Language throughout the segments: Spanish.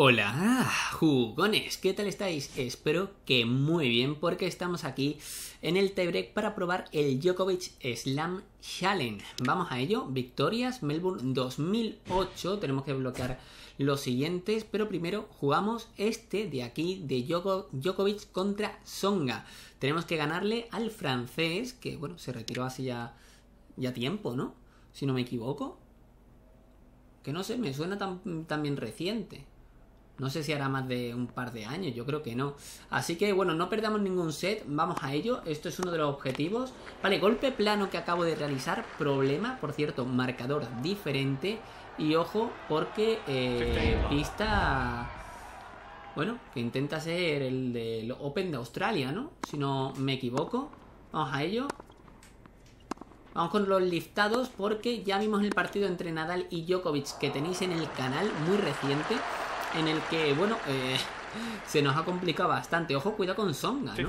Hola, jugones, ¿qué tal estáis? Espero que muy bien, porque estamos aquí en el tiebreak para probar el Djokovic Slam Challenge. Vamos a ello. Victorias, Melbourne 2008, tenemos que bloquear los siguientes, pero primero jugamos este de aquí, de Djokovic contra Tsonga. Tenemos que ganarle al francés, que bueno, se retiró hace ya tiempo, ¿no? Si no me equivoco. Que no sé, me suena tan bien reciente. No sé si hará más de un par de años, yo creo que no. Así que, bueno, no perdamos ningún set, vamos a ello. Esto es uno de los objetivos. Vale, golpe plano que acabo de realizar, problema, por cierto, marcador diferente. Y ojo, porque pista, bueno, que intenta ser el del Open de Australia, ¿no? Si no me equivoco. Vamos a ello. Vamos con los listados, porque ya vimos el partido entre Nadal y Djokovic que tenéis en el canal, muy reciente, en el que, bueno, se nos ha complicado bastante. Ojo, cuidado con Tsonga, ¿no?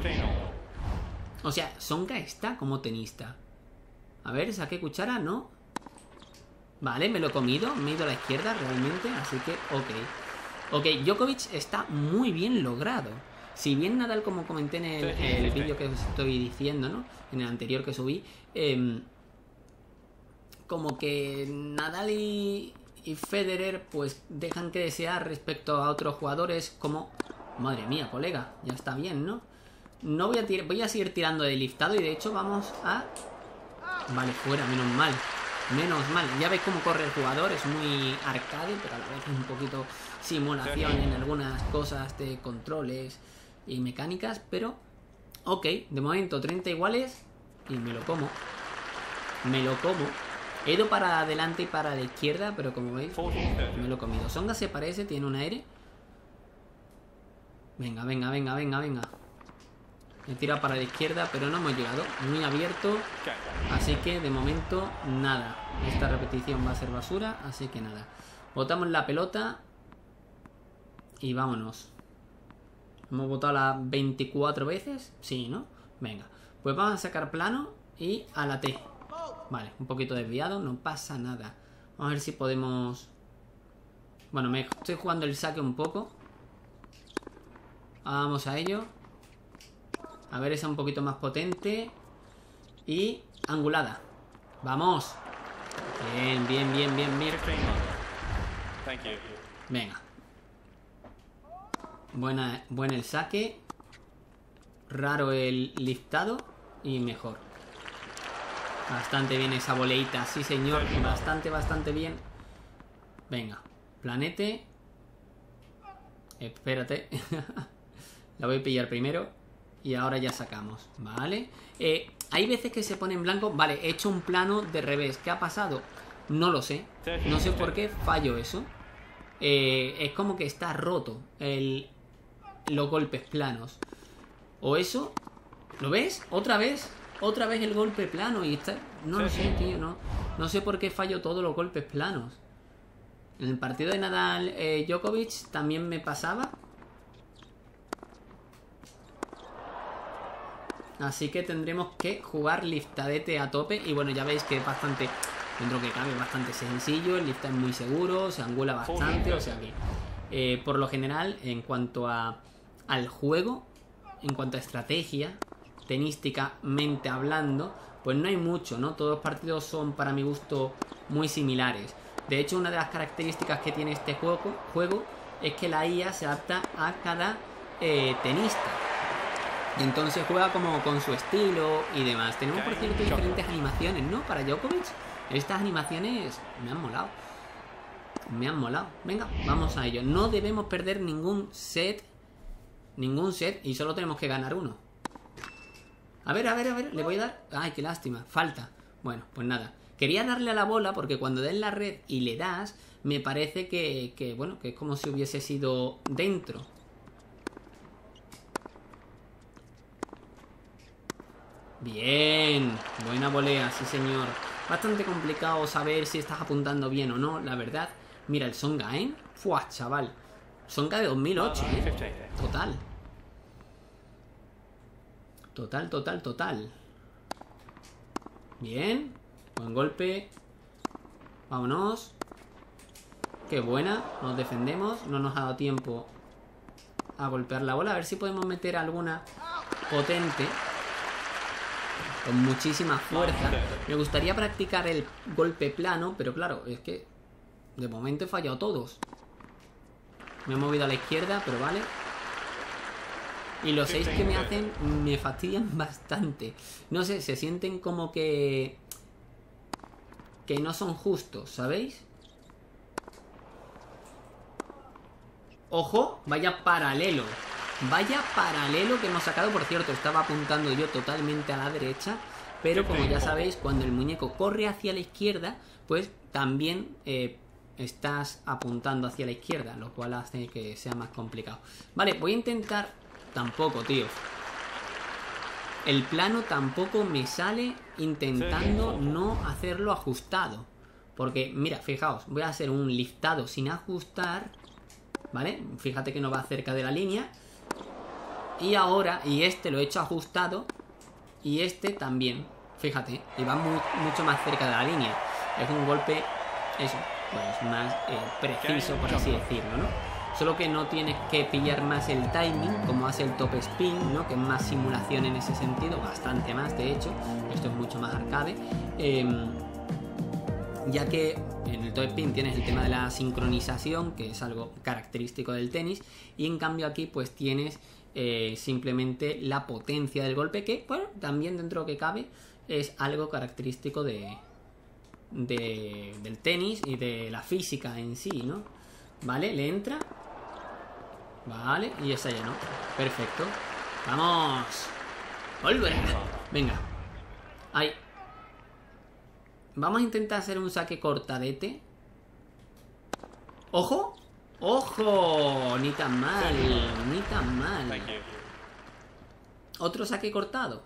O sea, Tsonga está como tenista. A ver, saqué cuchara, ¿no? Vale, me lo he comido. Me he ido a la izquierda realmente, así que ok. Ok, Djokovic está muy bien logrado. Si bien Nadal, como comenté en el vídeo que os estoy diciendo, ¿no? En el anterior que subí, como que Nadal y Federer pues dejan que desear respecto a otros jugadores como... Madre mía, colega, ya está bien, ¿no? No voy a tirar, voy a seguir tirando de liftado y de hecho vamos a... Vale, fuera, menos mal. Menos mal. Ya veis cómo corre el jugador, es muy arcade, pero a la vez un poquito simulación en algunas cosas de controles y mecánicas, pero... Ok, de momento 30 iguales y me lo como. Me lo como. He ido para adelante y para la izquierda, pero como veis, me lo he comido. Tsonga se parece, tiene un aire. Venga, venga, venga, venga, venga. He tirado para la izquierda, pero no hemos llegado. Muy abierto, así que de momento nada. Esta repetición va a ser basura, así que nada. Botamos la pelota y vámonos. Hemos botado las 24 veces, sí, ¿no? Venga, pues vamos a sacar plano y a la T. Vale, un poquito desviado, no pasa nada. Vamos a ver si podemos... Bueno, me estoy jugando el saque un poco. Vamos a ello. A ver, esa un poquito más potente. Y angulada. ¡Vamos! Bien, bien, bien, bien, bien. Venga. Buen el saque. Raro el liftado. Y mejor. Bastante bien esa boleita, sí señor. Bastante, bastante bien. Venga, planete. Espérate. La voy a pillar primero. Y ahora ya sacamos, ¿vale? Hay veces que se pone en blanco. Vale, he hecho un plano de revés. ¿Qué ha pasado? No lo sé. No sé por qué fallo eso. Es como que está roto los golpes planos. O eso. ¿Lo ves? ¿Otra vez? Otra vez el golpe plano y está... No lo sé, tío, no sé por qué fallo todos los golpes planos. En el partido de Nadal Djokovic también me pasaba. Así que tendremos que jugar liftadete a tope. Y bueno, ya veis que es bastante... Dentro que cabe, bastante sencillo. El lift es muy seguro, se angula bastante. O sea que, por lo general, en cuanto al juego, en cuanto a estrategia... tenísticamente hablando, pues no hay mucho, ¿no? Todos los partidos son, para mi gusto, muy similares. De hecho, una de las características que tiene este juego es que la IA se adapta a cada tenista. Y entonces juega como con su estilo y demás. Tenemos, por cierto, diferentes animaciones, ¿no? Para Djokovic, estas animaciones me han molado. Me han molado. Venga, vamos a ello. No debemos perder ningún set. Ningún set y solo tenemos que ganar uno. A ver, a ver, a ver, le voy a dar... Ay, qué lástima, falta. Bueno, pues nada. Quería darle a la bola porque cuando des la red y le das, me parece que bueno, que es como si hubiese sido dentro. Bien, buena volea, sí señor. Bastante complicado saber si estás apuntando bien o no, la verdad. Mira el Tsonga, ¿eh? Fuah, chaval. Tsonga de 2008, ¿eh? Total. Total, total, total. Bien. Buen golpe. Vámonos. Qué buena, nos defendemos. No nos ha dado tiempo a golpear la bola. A ver si podemos meter alguna potente con muchísima fuerza. Me gustaría practicar el golpe plano, pero claro, es que de momento he fallado todos. Me he movido a la izquierda, pero vale. Y los 6 que me hacen me fastidian bastante. No sé, se sienten como que... no son justos, ¿sabéis? ¡Ojo! Vaya paralelo. Vaya paralelo que hemos sacado. Por cierto, estaba apuntando yo totalmente a la derecha, pero como ya sabéis, cuando el muñeco corre hacia la izquierda, pues también estás apuntando hacia la izquierda, lo cual hace que sea más complicado. Vale, voy a intentar... Tampoco, tío. El plano tampoco me sale intentando no hacerlo ajustado. Porque, mira, fijaos, voy a hacer un listado sin ajustar, ¿vale? Fíjate que no va cerca de la línea. Y ahora, y este lo he hecho ajustado, y este también, fíjate, y va mucho más cerca de la línea. Es un golpe, eso, pues más preciso, por así decirlo, ¿no? Solo que no tienes que pillar más el timing, como hace el Top Spin, ¿no? Que es más simulación en ese sentido, bastante más de hecho. Esto es mucho más arcade, ya que en el Top Spin tienes el tema de la sincronización, que es algo característico del tenis, y en cambio aquí pues tienes simplemente la potencia del golpe, que bueno, también dentro que cabe es algo característico del tenis y de la física en sí, ¿no? Vale, le entra. Vale, y esa ya no. Perfecto. ¡Vamos! ¡Volverá! Venga. Ahí. Vamos a intentar hacer un saque cortadete. ¡Ojo! ¡Ojo! Ni tan mal, ni tan mal. Otro saque cortado.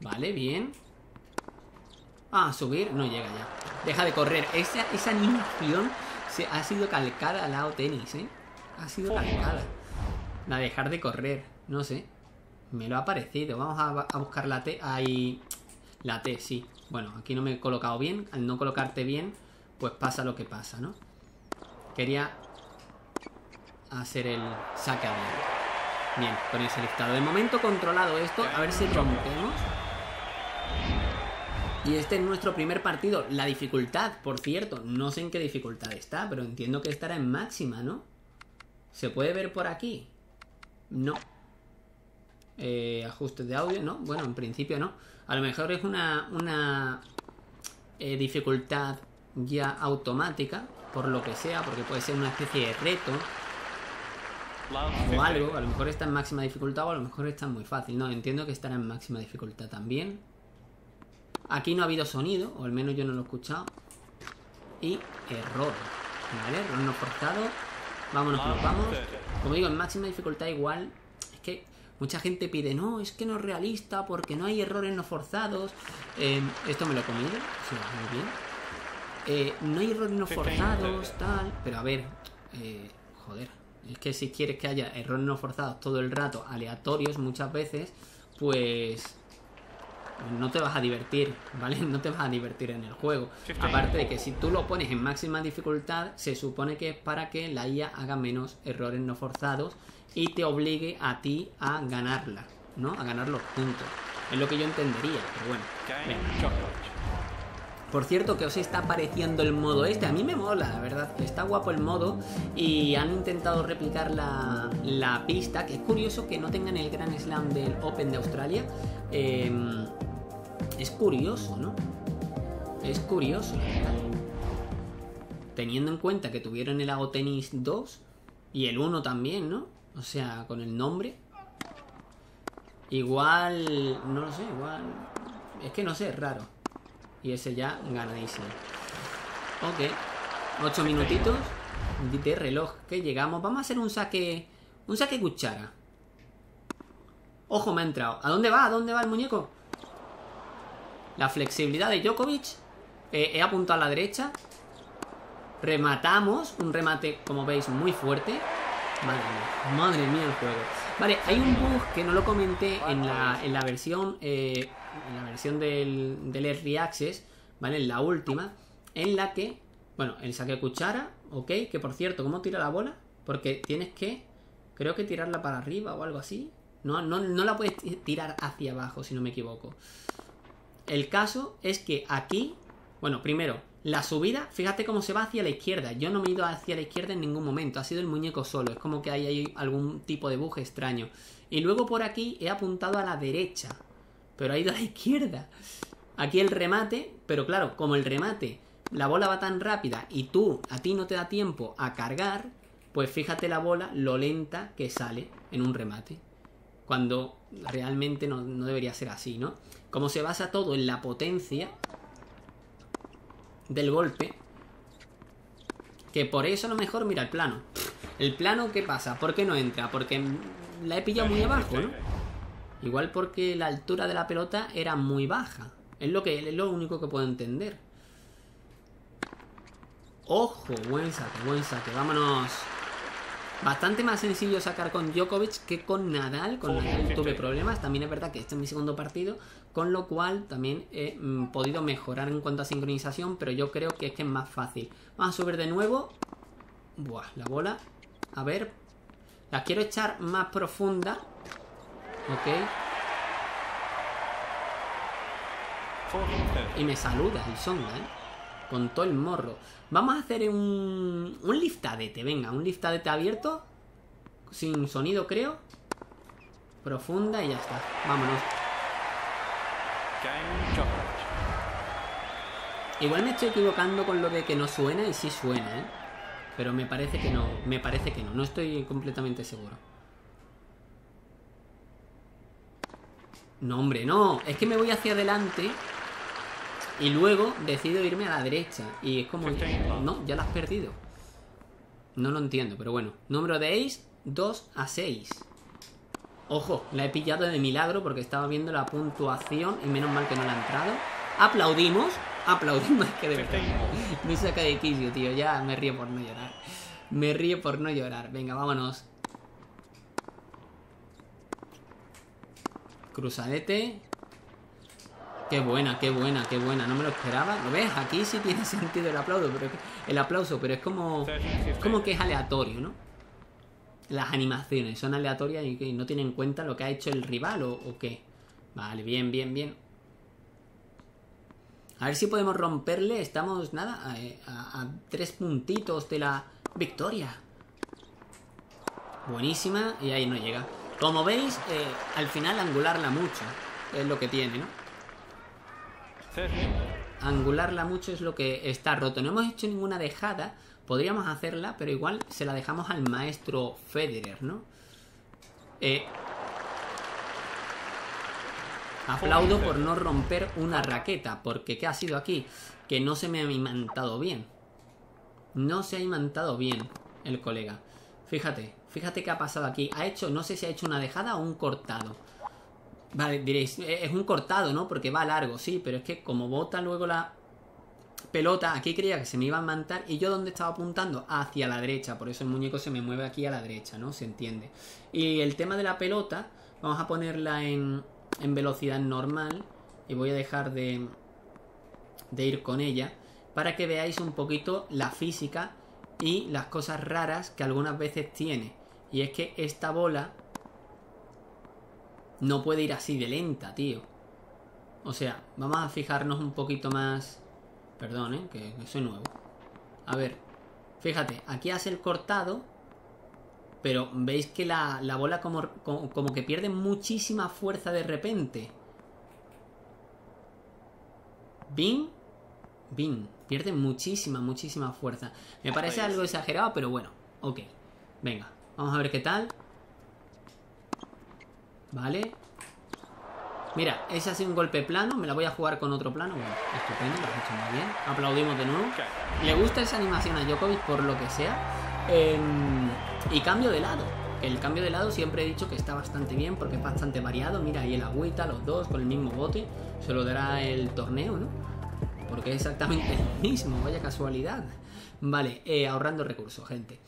Vale, bien. Ah, subir. No llega ya. Deja de correr. Esa animación ha sido calcada al lado tenis, ¿eh? Ha sido calcada. La dejar de correr. No sé. Me lo ha parecido. Vamos a buscar la T. Ahí. La T, sí. Bueno, aquí no me he colocado bien. Al no colocarte bien, pues pasa lo que pasa, ¿no? Quería hacer el saque a bien. Bien, con ese listado. De momento controlado esto. A ver si rompemos. Y este es nuestro primer partido. La dificultad, por cierto, no sé en qué dificultad está, pero entiendo que estará en máxima, ¿no? ¿Se puede ver por aquí? No. Ajustes de audio, ¿no? Bueno, en principio no. A lo mejor es una dificultad ya automática, por lo que sea, porque puede ser una especie de reto o algo. A lo mejor está en máxima dificultad o a lo mejor está muy fácil. No, entiendo que estará en máxima dificultad también. Aquí no ha habido sonido, o al menos yo no lo he escuchado. Y error. Vale, error no forzado. Vámonos que nos vamos. Como digo, en máxima dificultad igual. Es que mucha gente pide, no, es que no es realista porque no hay errores no forzados. Esto me lo he comido, sí, muy bien. No hay errores no forzados, tal. Pero a ver, joder. Es que si quieres que haya errores no forzados todo el rato, aleatorios muchas veces, pues... no te vas a divertir, ¿vale? No te vas a divertir en el juego. Aparte de que si tú lo pones en máxima dificultad, se supone que es para que la IA haga menos errores no forzados y te obligue a ti a ganarla, ¿no? A ganar los puntos. Es lo que yo entendería, pero bueno. Venga. Por cierto, ¿qué os está pareciendo el modo este? A mí me mola, la verdad. Está guapo el modo y han intentado replicar la pista, que es curioso que no tengan el Grand Slam del Open de Australia. Es curioso, ¿no? Es curioso, ¿verdad? Teniendo en cuenta que tuvieron el AO Tennis 2 y el 1 también, ¿no? O sea, con el nombre. Igual... no lo sé, igual... es que no sé, es raro. Y ese ya ganadísimo. Ok. 8 minutitos de reloj que llegamos. Vamos a hacer un saque... un saque cuchara. Ojo, me ha entrado. ¿A dónde va? ¿A dónde va el muñeco? La flexibilidad de Djokovic. He apuntado a la derecha. Rematamos. Un remate, como veis, muy fuerte. Madre mía el juego. Vale, hay un bug que no lo comenté en la versión del Early Access, ¿vale? En la última, en la que Bueno, el saque cuchara, ok, que por cierto, ¿cómo tira la bola? Porque tienes que, creo que tirarla para arriba o algo así. No la puedes tirar hacia abajo, si no me equivoco. El caso es que aquí, bueno, primero, la subida, fíjate cómo se va hacia la izquierda. Yo no me he ido hacia la izquierda en ningún momento, ha sido el muñeco solo. Es como que ahí hay algún tipo de buje extraño. Y luego por aquí he apuntado a la derecha, pero ha ido a la izquierda. Aquí el remate, pero claro, como el remate, la bola va tan rápida y a ti no te da tiempo a cargar, pues fíjate la bola, lo lenta que sale en un remate. Cuando realmente no debería ser así, ¿no? Como se basa todo en la potencia del golpe, que por eso a lo mejor, mira, el plano. ¿El plano qué pasa? ¿Por qué no entra? Porque la he pillado muy abajo, ¿no? Igual porque la altura de la pelota era muy baja. Es lo único que puedo entender. ¡Ojo! Buen saque, buen saque. Vámonos. Bastante más sencillo sacar con Djokovic que con Nadal. Con Nadal tuve problemas. También es verdad que este es mi segundo partido, con lo cual también he podido mejorar en cuanto a sincronización, pero yo creo que es más fácil. Vamos a subir de nuevo. Buah, la bola. A ver. La quiero echar más profunda. Ok. Y me saluda el Tsonga, ¿eh? Con todo el morro. Vamos a hacer un liftadete. Venga, un liftadete abierto. Sin sonido, creo. Profunda y ya está. Vámonos. Igual me estoy equivocando con lo de que no suena y sí suena, ¿eh? Pero me parece que no. No estoy completamente seguro. No, hombre, no. Es que me voy hacia adelante. Y luego decido irme a la derecha. Y es como... No, ya la has perdido. No lo entiendo, pero bueno. Número de ace, 2 a 6. Ojo, la he pillado de milagro porque estaba viendo la puntuación y menos mal que no la ha entrado. Aplaudimos. Aplaudimos, que de verdad. Me saca de quicio, tío. Ya me río por no llorar. Venga, vámonos. Cruzadete. Qué buena, qué buena, qué buena. No me lo esperaba. ¿Lo ves? Aquí sí tiene sentido el aplauso, pero es como que es aleatorio, ¿no? Las animaciones son aleatorias y no tienen en cuenta lo que ha hecho el rival o qué. Vale, bien, bien, bien. A ver si podemos romperle. Estamos, nada, a 3 puntitos de la victoria. Buenísima. Y ahí no llega. Como veis, al final angularla mucho. Es lo que tiene, ¿no? Angularla mucho es lo que está roto. No hemos hecho ninguna dejada. Podríamos hacerla, pero igual se la dejamos al maestro Federer, ¿no? Aplaudo por no romper una raqueta. Porque ¿qué ha sido aquí? Que no se me ha imantado bien. No se ha imantado bien el colega. Fíjate, fíjate qué ha pasado aquí. Ha hecho, no sé si ha hecho una dejada o un cortado. Vale, diréis, es un cortado, ¿no? Porque va largo, sí, pero es que como bota luego la pelota, aquí creía que se me iba a mantar y yo donde estaba apuntando, hacia la derecha, por eso el muñeco se me mueve aquí a la derecha, ¿no? Se entiende. Y el tema de la pelota, vamos a ponerla en velocidad normal y voy a dejar de ir con ella para que veáis un poquito la física y las cosas raras que algunas veces tiene. Y es que esta bola... no puede ir así de lenta, tío. O sea, vamos a fijarnos un poquito más... Perdón, que soy nuevo. A ver, fíjate, aquí hace el cortado, pero veis que la bola como que pierde muchísima fuerza de repente. Bing, bing, pierde muchísima, muchísima fuerza. Me parece algo exagerado, pero bueno, ok. Venga, vamos a ver qué tal. Vale. Mira, ese ha sido un golpe plano. Me la voy a jugar con otro plano. Bueno, estupendo, lo has hecho muy bien. Aplaudimos de nuevo. Le gusta esa animación a Djokovic por lo que sea. Y cambio de lado. El cambio de lado siempre he dicho que está bastante bien porque es bastante variado. Mira, ahí el agüita, los dos con el mismo bote. Se lo dará el torneo, ¿no? Porque es exactamente el mismo. Vaya casualidad. Vale, ahorrando recursos, gente.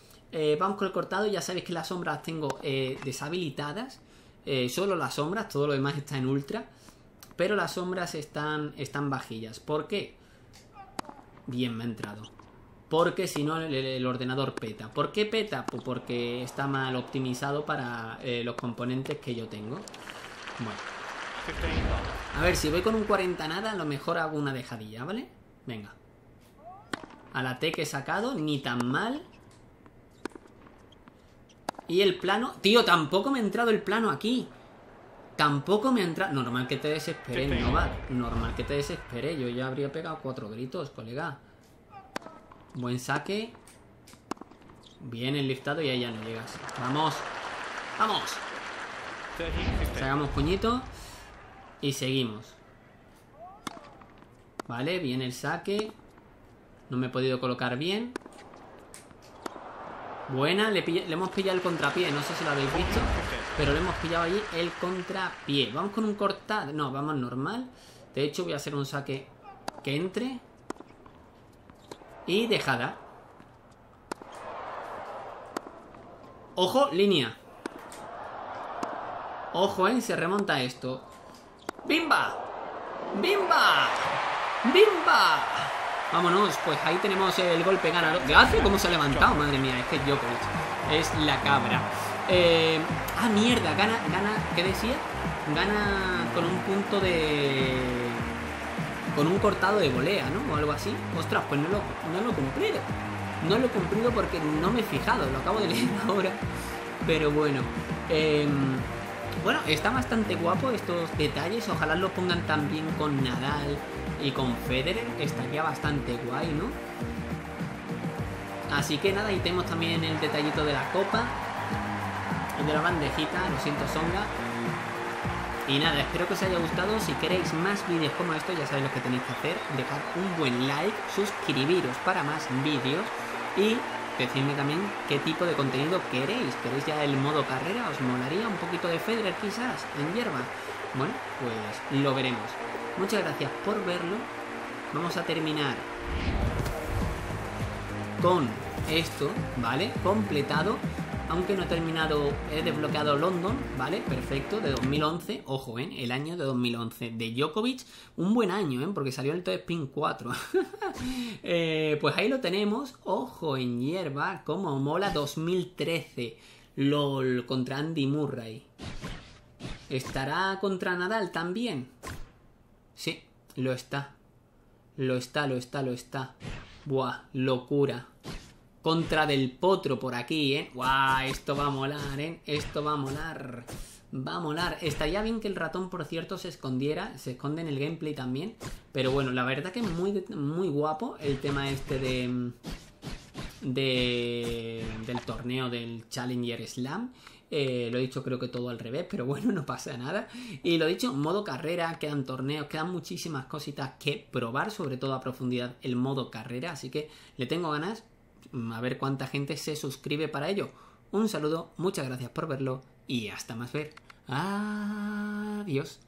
Vamos con el cortado. Ya sabéis que las sombras tengo deshabilitadas. Solo las sombras, todo lo demás está en ultra. Pero las sombras están bajillas. ¿Por qué? Bien, me ha entrado. porque si no el ordenador peta. ¿Por qué peta? Pues porque está mal optimizado para los componentes que yo tengo. Bueno, a ver, si voy con un 40 nada, a lo mejor hago una dejadilla, ¿vale? Venga. A la T que he sacado, ni tan mal. Y el plano... Tío, tampoco me ha entrado el plano aquí. Tampoco me ha entrado... Normal que te desesperé, no va. Normal que te desesperé. Yo ya habría pegado 4 gritos, colega. Buen saque. Bien el liftado y ahí ya no llegas. ¡Vamos! ¡Vamos! Sacamos puñito. Y seguimos. Vale, bien el saque. No me he podido colocar bien. Buena, le hemos pillado el contrapié. No sé si lo habéis visto, pero le hemos pillado allí el contrapié. Vamos con un cortado. No, vamos normal. De hecho voy a hacer un saque que entre. Y dejada. Ojo, línea. Ojo, se remonta esto. ¡Bimba! ¡Bimba! ¡Bimba! Vámonos, pues ahí tenemos el golpe ganador. Gracias, cómo se ha levantado, madre mía. Es que Djokovic es la cabra. Ah, mierda, gana, ¿qué decía? Gana con un punto de... con un cortado de volea, ¿no? O algo así. Ostras, pues no lo he cumplido. No lo he cumplido porque no me he fijado. Lo acabo de leer ahora. Pero bueno. Bueno, está bastante guapo estos detalles. Ojalá los pongan también con Nadal y con Federer. Estaría bastante guay, ¿no? Así que nada, ahí tenemos también el detallito de la copa. El de la bandejita, lo siento, Tsonga. Y nada, espero que os haya gustado. Si queréis más vídeos como estos, ya sabéis lo que tenéis que hacer. Dejad un buen like, suscribiros para más vídeos y decidme también qué tipo de contenido queréis. ¿Queréis ya el modo carrera? ¿Os molaría un poquito de Federer quizás en hierba? Bueno, pues lo veremos. Muchas gracias por verlo. Vamos a terminar con esto, ¿vale? Completado. Aunque no he terminado, he desbloqueado London, ¿vale? Perfecto, de 2011. Ojo, ¿eh? El año de 2011 de Djokovic. Un buen año, ¿eh? Porque salió el Top Spin 4. Pues ahí lo tenemos. Ojo en hierba, como mola. 2013. LOL, contra Andy Murray. ¿Estará contra Nadal también? Sí, lo está. Lo está, lo está, lo está. Buah, locura. Contra del Potro por aquí, ¿eh? ¡Guau! Esto va a molar, ¿eh? Esto va a molar. Va a molar. Estaría bien que el ratón, por cierto, se escondiera. Se esconde en el gameplay también. Pero bueno, la verdad que es muy guapo el tema este del torneo del Challenger Slam. Lo he dicho creo que todo al revés, pero bueno, no pasa nada. Y lo he dicho, modo carrera, quedan torneos, quedan muchísimas cositas que probar, sobre todo a profundidad el modo carrera. Así que le tengo ganas. A ver cuánta gente se suscribe para ello. Un saludo, muchas gracias por verlo y hasta más ver. Adiós.